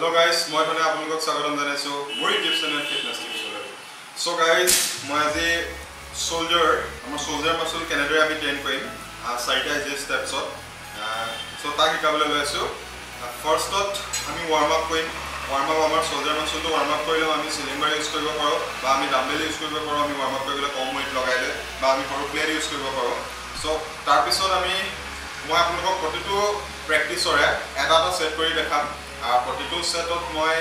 Hello guys, I am going to show you more tips and fitness tips. So guys, I am a soldier. I am a soldier muscle Canada. I am trained in this steps. So take a couple of ways. First up, I am warm up. Warm up, our soldier muscle to warm up. I am using cylinder use to do. I am dumbbell use to do. I am warm up. I am comb weight. I am for player use to do. So that is all. I am going to practice. I am going to set for you. Particular set of my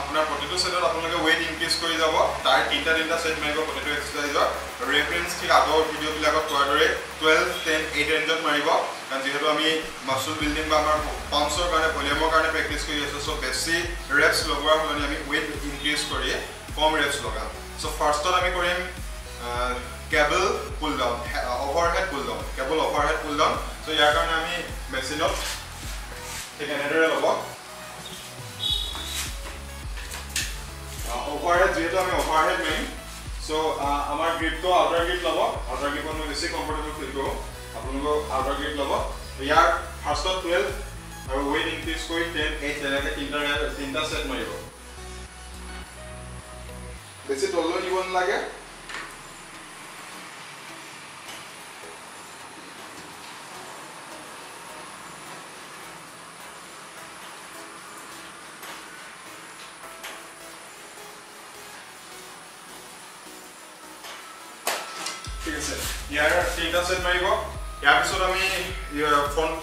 particular set of weight increase for the type internet set make a particular exercise or reference to other video like a quarter 12, 10, 8 range of Maribo and you have a muscle building by pumps or polymer kind of practice for you. So basically reps lower when I weight increase for you form reps local. So first of all, I'm going to cable pull down, overhead pull down, cable overhead pull down. So here I'm messing up. Take an header over. Overhead যেহেতু আমি overhead main, so আমার grip তো outer grip লব, outer grip আমি বেশি comfortable feel কৰো, আপোনালোকে outer grip লব। ইয়াৰ first 12 আৰু weight increase কৰি 10 8 এনেকৈ তিনটা set মাৰিব। বেছি তললৈ নিব নালাগে। Here তিনটা set মাৰিব ইয়াৰ পিছত আমি ফ্ৰন্ট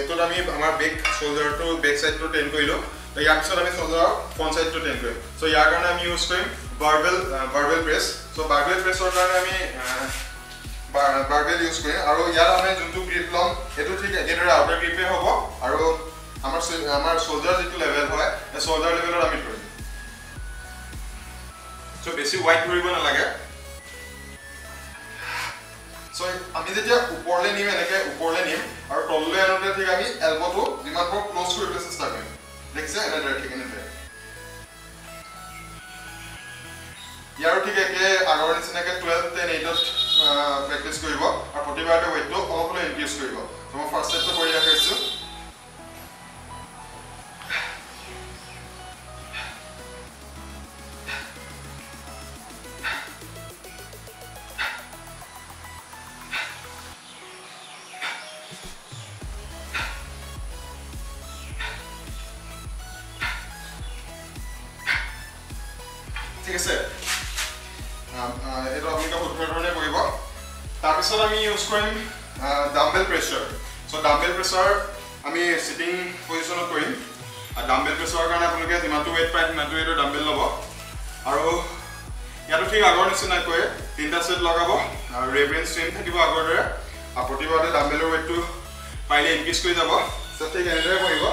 এটোত আমি আমাৰ back shoulder to back side to ten কৰিলো তো ইয়াৰ পিছত আমি shoulder front side to ten কৰিম সো ইয়াৰ কাৰণে আমি ইউজ কৰিম বাৰবেল প্ৰেছ সো বাৰবেল প্ৰেছৰ কাৰণে আমি বাৰবেল ইউজ কৰিম আৰু ইয়াৰ আমি যোনটো গ্ৰিপ লম এটো ঠিক একেদৰে আউটাৰ গ্ৰিপে হ'ব আৰু আমাৰ শোল্ডাৰ যেটো লেভেল হয় এই শোল্ডাৰ লেভেলত আমি কৰিম সো বেছি ওয়াইড কৰিব নালাগে So, আমি যেতিয়া উপৰলে নিম এনেকৈ উপৰলে নিম আৰু তললৈ আনোতে ঠিক আমি এলবটো যিমান পাৰো ক্লোজ কৰিবলৈ চেষ্টা কৰিম দেখিছে এনেদৰে ঠিক এনেদৰে ইয়াৰ ঠিক একে আগৰ নিচিনাকৈ 12, 10, 8 প্ৰেক্টিছ কৰিব আৰু প্ৰতিবাৰতে ৱেটটো অলপলৈ ইনক্ৰিজ কৰিব মই ফাৰ্ষ্ট ষ্টেপটো কৰি ৰাখিছোঁ ঠিক আছে এটা আপোনালোকে উত্তৰ ধৰণে কৰিব তাৰ পিছত আমি ইউজ কৰিম dumbbell presser so dumbbell presser আমি সিটিং পজিশনত কৰিম আৰু ডাম্বেল প্ৰেছাৰৰ কাৰণে আপোনালোকে যিমানটো ওয়েট পায় সিমানটো ওয়েটৰ ডাম্বেল ল'ব আৰু ইয়াতো ঠিক আগৰ নিচিনাকৈ তিনটা সেট লগাব আৰু ৰেভেন ষ্ট্ৰেইন থাকিব আগৰ দৰে আৰু প্ৰতিবাৰে ডাম্বেলৰ ওয়েটটো পাইলে ইনক্ৰিজ কৰি যাব সো ঠিক এনেদৰে কৰিব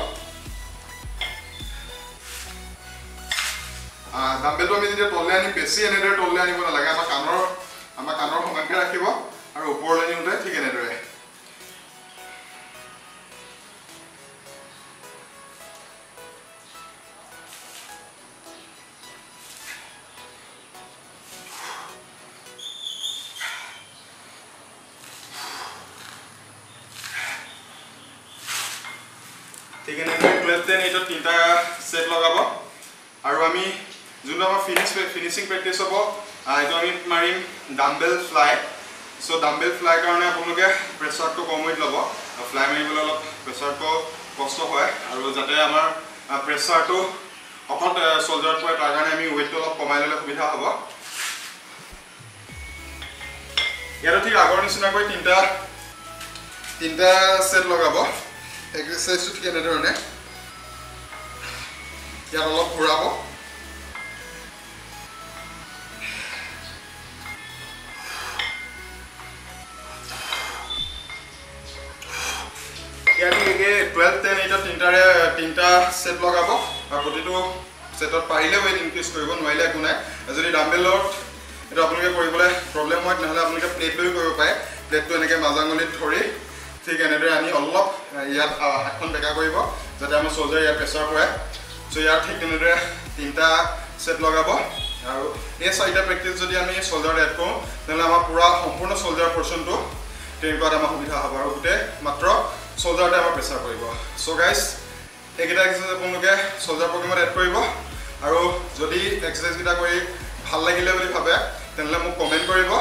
ডাম্বেলটো আমি যেতিয়া তললৈ আনি বেছি এনেদৰে তললৈ আনিব নালাগে আমাৰ কাণৰ সমানকৈ ৰাখিব আৰু ওপৰলৈ নিওঁতে ঠিক এনেদৰে ঠিক এনেদৰে 12, 10, 8 তিনটা সেট লগাব আৰু আমি जुन आम फिनिशिंग प्रैक्टिस हम ये मारिम डाम्बेल फ्लाई सो डाम्बेल फ्लाई कारण आपलोक प्रेसार तो कम वेट लब फ्लाई मारिबले अलग प्रेसार तो कष्ट है और जाते आम प्रेसार तो अकल शोल्डार पे तार कारण वेट तो अलग कमाय लगे सुविधा हम इतना ठीक आगर निचिनाको तीनटा सेट लग एक्सरसाइज ठीक एने इतना अलग घूराब ये 12, 10, 8 तीनटा सेट लग प्रति सेट पारे वेट इनक्रिज कर एक जो डाम्बेलत ये अपने प्रब्लेम है तक प्लेट लो पे प्लेट तो एने मजांगलित धरी ठीक एने आनी अलग इतना हाथ बेका जाते आम शोल्डार इतना प्रेसार पड़े सो इतना ठीक तेरे तीनटा सेट लग और ये चार प्रेक्टिस जो आम शोल्डार एड करूँ पूरा सम्पूर्ण शोल्डार पोर्शन तो ट्रेन कर सुविधा हम और गोटे मात्र शोल्डार प्रेसार करो गाइज এইটা এক্সারসাইজ আপোনালোকে সোজা প্ৰগ্ৰামত এড কৰিব আৰু যদি এক্সাৰসাইজ কিটা কৰি ভাল লাগিলে বুলি ভাবে তেনলে মোক কমেন্ট কৰিব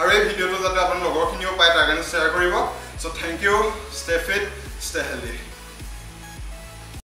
আৰু এই ভিডিওটো যাতে আপোনালোকৰ লগৰখিনিও পায় তাৰ কাৰণে শ্বেয়াৰ কৰিব। So thank you, stay fit, stay healthy.